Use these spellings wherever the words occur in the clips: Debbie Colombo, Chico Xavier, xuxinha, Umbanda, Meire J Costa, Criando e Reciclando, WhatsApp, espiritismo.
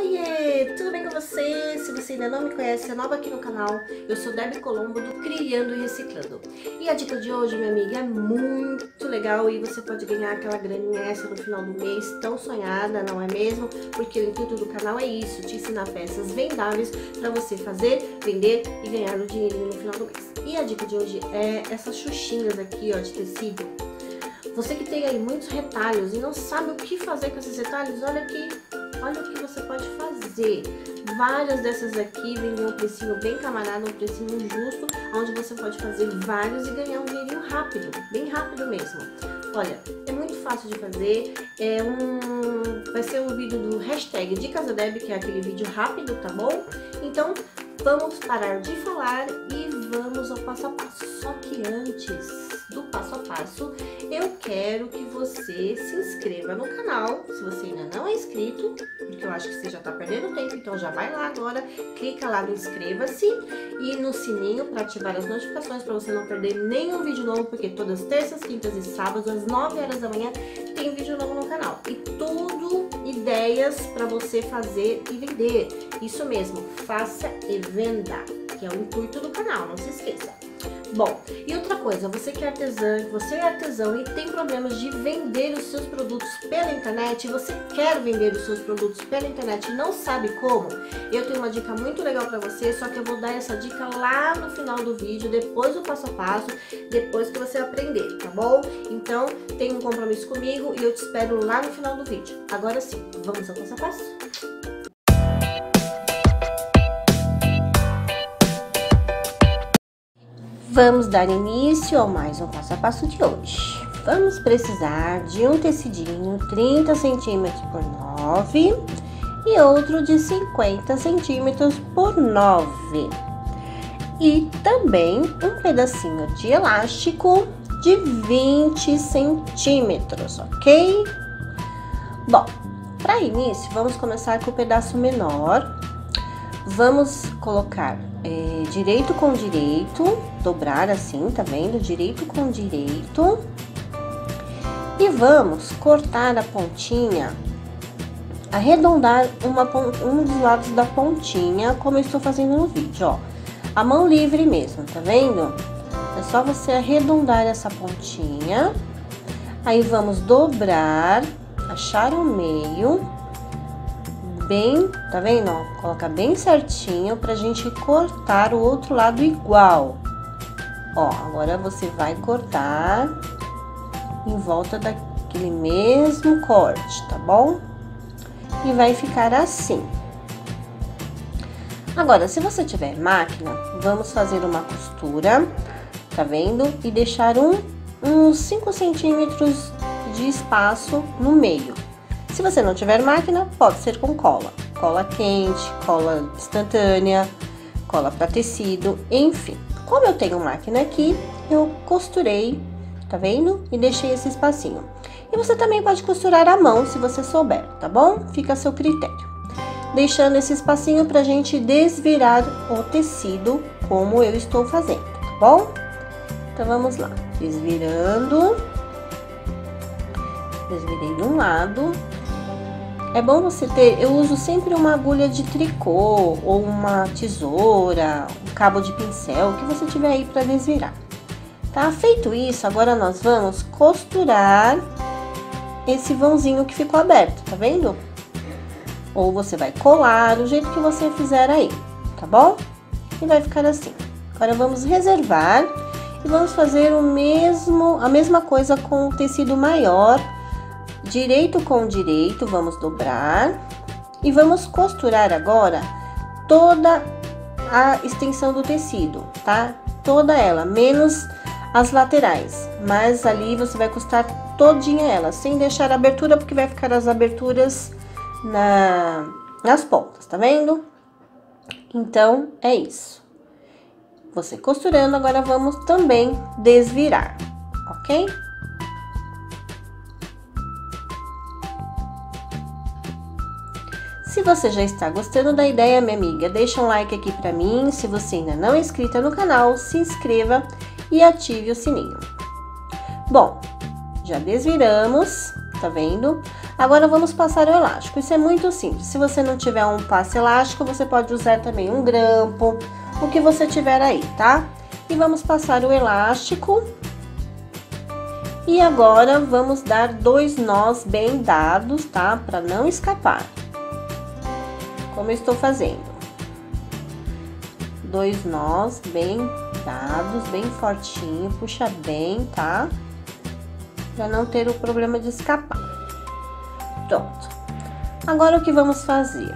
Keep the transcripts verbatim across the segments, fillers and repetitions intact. Oiê, tudo bem com você? Se você ainda não me conhece, é nova aqui no canal, eu sou Debbie Colombo do Criando e Reciclando. E a dica de hoje, minha amiga, é muito legal e você pode ganhar aquela graninha extra no final do mês, tão sonhada, não é mesmo? Porque o intuito do canal é isso, te ensinar peças vendáveis para você fazer, vender e ganhar o dinheirinho no final do mês. E a dica de hoje é essas xuxinhas aqui, ó, de tecido. Você que tem aí muitos retalhos e não sabe o que fazer com esses retalhos, olha aqui. Olha o que você pode fazer. Várias dessas aqui vendem um precinho bem camarada, um precinho justo, onde você pode fazer vários e ganhar um dinheirinho rápido, bem rápido mesmo. Olha, é muito fácil de fazer, é um... vai ser um vídeo do hashtag Dicas da Debbie, que é aquele vídeo rápido, tá bom? Então, vamos parar de falar e vamos ao passo a passo. Só que antes do passo a passo, eu quero que você se inscreva no canal, se você ainda não é inscrito, porque eu acho que você já tá perdendo tempo, então já vai lá agora, clica lá no inscreva-se e no sininho para ativar as notificações para você não perder nenhum vídeo novo, porque todas terças, quintas e sábados, às nove horas da manhã, tem vídeo novo no canal. E tudo ideias para você fazer e vender. Isso mesmo, faça e venda, que é o intuito do canal, não se esqueça. Bom, e outra coisa, você que é artesã, você é artesão e tem problemas de vender os seus produtos pela internet, você quer vender os seus produtos pela internet e não sabe como, eu tenho uma dica muito legal pra você, só que eu vou dar essa dica lá no final do vídeo, depois do passo a passo, depois que você aprender, tá bom? Então, tem um compromisso comigo e eu te espero lá no final do vídeo. Agora sim, vamos ao passo a passo? Vamos dar início ao mais um passo a passo de hoje. Vamos precisar de um tecidinho trinta centímetros por nove e outro de cinquenta centímetros por nove. E também um pedacinho de elástico de vinte centímetros, ok? Bom, para início, vamos começar com o pedaço menor. Vamos colocar é, direito com direito, dobrar assim, tá vendo? Direito com direito. E vamos cortar a pontinha, arredondar uma, um dos lados da pontinha, como eu estou fazendo no vídeo, ó. A mão livre mesmo, tá vendo? É só você arredondar essa pontinha. Aí vamos dobrar, achar o meio. Bem, tá vendo? Ó, coloca bem certinho pra gente cortar o outro lado igual. Ó, agora você vai cortar em volta daquele mesmo corte, tá bom? E vai ficar assim. Agora, se você tiver máquina, vamos fazer uma costura, tá vendo? E deixar um, uns cinco centímetros de espaço no meio. Se você não tiver máquina, pode ser com cola, cola quente, cola instantânea, cola para tecido, enfim. Como eu tenho máquina aqui, eu costurei, tá vendo? E deixei esse espacinho. E você também pode costurar à mão, se você souber, tá bom? Fica a seu critério. Deixando esse espacinho pra gente desvirar o tecido, como eu estou fazendo, tá bom? Então, vamos lá. Desvirando. Desvirei de um lado. É bom você ter, eu uso sempre uma agulha de tricô, ou uma tesoura, um cabo de pincel, o que você tiver aí para desvirar. Tá? Feito isso, agora nós vamos costurar esse vãozinho que ficou aberto, tá vendo? Ou você vai colar, do jeito que você fizer aí, tá bom? E vai ficar assim. Agora vamos reservar e vamos fazer o mesmo, a mesma coisa com o tecido maior. Direito com direito, vamos dobrar e vamos costurar agora toda a extensão do tecido, tá? Toda ela, menos as laterais, mas ali você vai costurar todinha ela, sem deixar abertura, porque vai ficar as aberturas na, nas pontas, tá vendo? Então, é isso. Você costurando, agora vamos também desvirar, ok? Se você já está gostando da ideia, minha amiga, deixa um like aqui pra mim. Se você ainda não é inscrita no canal, se inscreva e ative o sininho. Bom, já desviramos, tá vendo? Agora vamos passar o elástico. Isso é muito simples. Se você não tiver um passe elástico, você pode usar também um grampo, o que você tiver aí, tá? E vamos passar o elástico. E agora vamos dar dois nós bem dados, tá? Para não escapar. Como eu estou fazendo. Dois nós bem dados, bem fortinho, puxa bem, tá? Para não ter o problema de escapar. Pronto. Agora o que vamos fazer?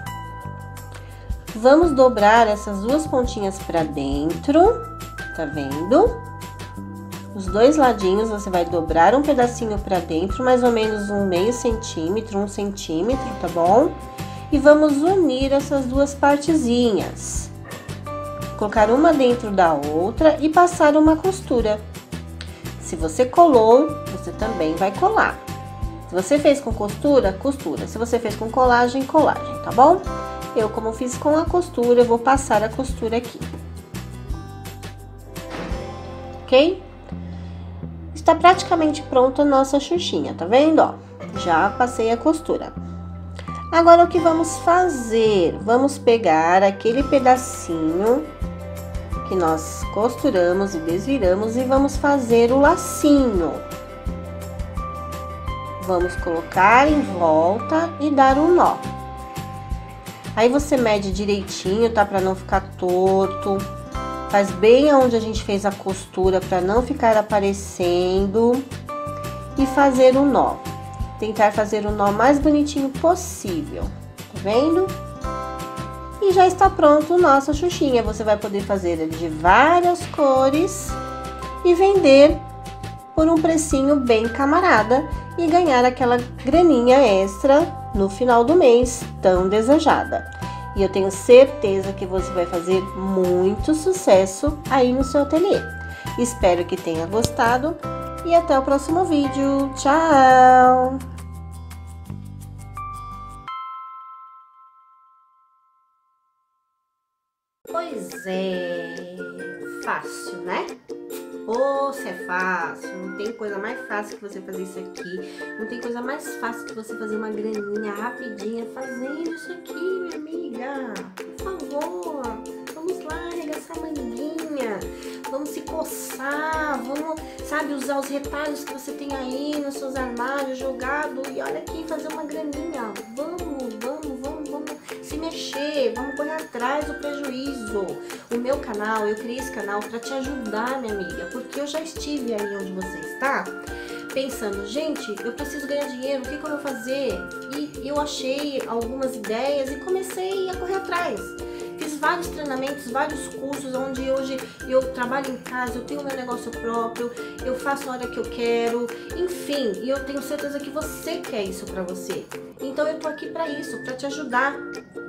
Vamos dobrar essas duas pontinhas para dentro, tá vendo? Os dois ladinhos você vai dobrar um pedacinho para dentro, mais ou menos um meio centímetro, um centímetro, tá bom? E vamos unir essas duas partezinhas. Colocar uma dentro da outra e passar uma costura. Se você colou, você também vai colar. Se você fez com costura, costura. Se você fez com colagem, colagem, tá bom? Eu, como fiz com a costura, eu vou passar a costura aqui. Ok? Está praticamente pronta a nossa xuxinha, tá vendo? Ó, já passei a costura. Agora, o que vamos fazer? Vamos pegar aquele pedacinho que nós costuramos e desviramos e vamos fazer o lacinho. Vamos colocar em volta e dar um nó. Aí você mede direitinho, tá? Para não ficar torto. Faz bem aonde a gente fez a costura para não ficar aparecendo. E fazer um nó. Tentar fazer o nó mais bonitinho possível. Tá vendo? E já está pronto o nosso xuxinha. Você vai poder fazer ele de várias cores e vender por um precinho bem camarada e ganhar aquela graninha extra no final do mês tão desejada. E eu tenho certeza que você vai fazer muito sucesso aí no seu ateliê. Espero que tenha gostado e até o próximo vídeo. Tchau! Pois é, fácil, né? Ou se é fácil, não tem coisa mais fácil que você fazer isso aqui. Não tem coisa mais fácil que você fazer uma graninha rapidinha fazendo isso aqui, minha amiga. Por favor, vamos lá arregaçar a manguinha. Vamos se coçar, vamos, sabe, usar os retalhos que você tem aí nos seus armários jogado. E olha aqui, fazer uma graninha. Vamos, vamos, vamos, vamos se mexer, vamos correr atrás do prejuízo. O meu canal, eu criei esse canal para te ajudar, minha amiga, porque eu já estive aí onde você está, pensando, gente, eu preciso ganhar dinheiro, o que, que eu vou fazer? E eu achei algumas ideias e comecei a correr atrás. Fiz vários treinamentos, vários cursos, onde hoje eu trabalho em casa, eu tenho meu negócio próprio, eu faço a hora que eu quero, enfim, e eu tenho certeza que você quer isso pra você. Então eu tô aqui pra isso, pra te ajudar,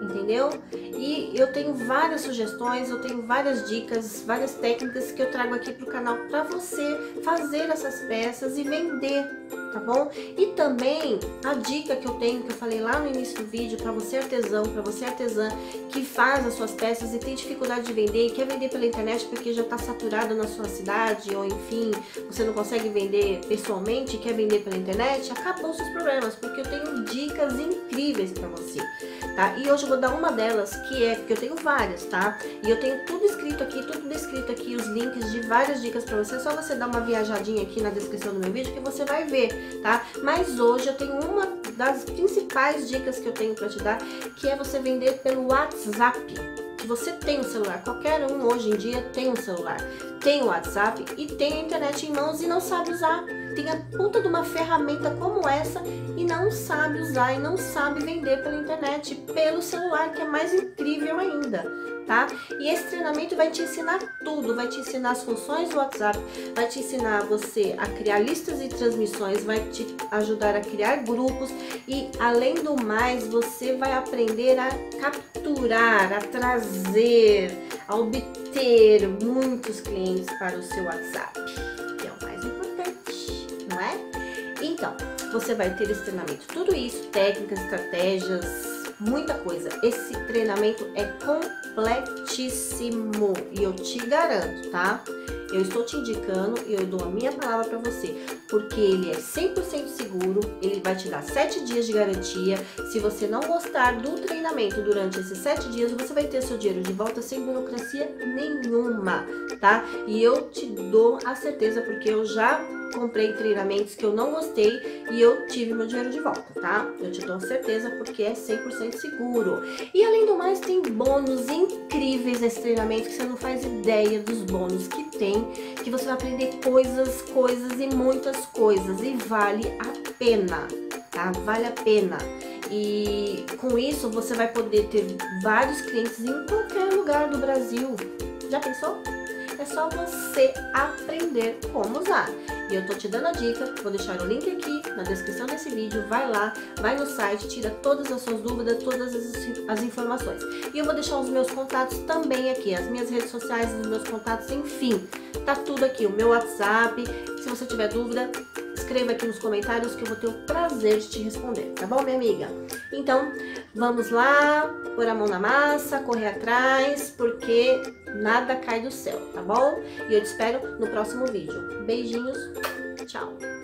entendeu? E eu tenho várias sugestões, eu tenho várias dicas, várias técnicas que eu trago aqui pro canal pra você fazer essas peças e vender, tá bom? E também a dica que eu tenho, que eu falei lá no início do vídeo, pra você artesão, pra você artesã que faz as suas peças e tem dificuldade de vender e quer vender pela internet porque já tá saturado na sua cidade, ou enfim, você não consegue vender pessoalmente, quer vender pela internet, acabou os seus problemas, porque eu tenho dicas incríveis pra você, tá? E hoje eu vou dar uma delas, que é, porque eu tenho várias, tá? E eu tenho tudo escrito aqui, tudo descrito aqui, os links de várias dicas pra você, é só você dar uma viajadinha aqui na descrição do meu vídeo que você vai ver, tá? Mas hoje eu tenho uma das principais dicas que eu tenho pra te dar, que é você vender pelo WhatsApp. Você tem um celular, qualquer um hoje em dia tem um celular, tem o WhatsApp e tem a internet em mãos e não sabe usar. Tem a puta de uma ferramenta como essa e não sabe usar e não sabe vender pela internet, pelo celular, que é mais incrível ainda, tá? E esse treinamento vai te ensinar tudo, vai te ensinar as funções do WhatsApp, vai te ensinar você a criar listas e transmissões, vai te ajudar a criar grupos e, além do mais, você vai aprender a capturar, a trazer, a obter muitos clientes para o seu WhatsApp, que é o mais importante, não é? Então, você vai ter esse treinamento, tudo isso, técnicas, estratégias, muita coisa. Esse treinamento é completíssimo e eu te garanto, tá? Eu estou te indicando e eu dou a minha palavra para você, porque ele é cem por cento seguro, ele vai te dar sete dias de garantia. Se você não gostar do treinamento durante esses sete dias, você vai ter seu dinheiro de volta sem burocracia nenhuma, tá? E eu te dou a certeza, porque eu já comprei treinamentos que eu não gostei e eu tive meu dinheiro de volta, tá? Eu te dou certeza porque é cem por cento seguro. E além do mais, tem bônus incríveis nesse treinamento que você não faz ideia dos bônus que tem, que você vai aprender coisas, coisas e muitas coisas, e vale a pena, tá? Vale a pena. E com isso você vai poder ter vários clientes em qualquer lugar do Brasil. Já pensou? É só você aprender como usar. E eu tô te dando a dica, vou deixar o link aqui na descrição desse vídeo, vai lá, vai no site, tira todas as suas dúvidas, todas as, as informações. E eu vou deixar os meus contatos também aqui, as minhas redes sociais, os meus contatos, enfim, tá tudo aqui, o meu WhatsApp. Se você tiver dúvida, escreva aqui nos comentários que eu vou ter o prazer de te responder, tá bom, minha amiga? Então, vamos lá, pôr a mão na massa, correr atrás, porque nada cai do céu, tá bom? E eu te espero no próximo vídeo. Beijinhos, tchau!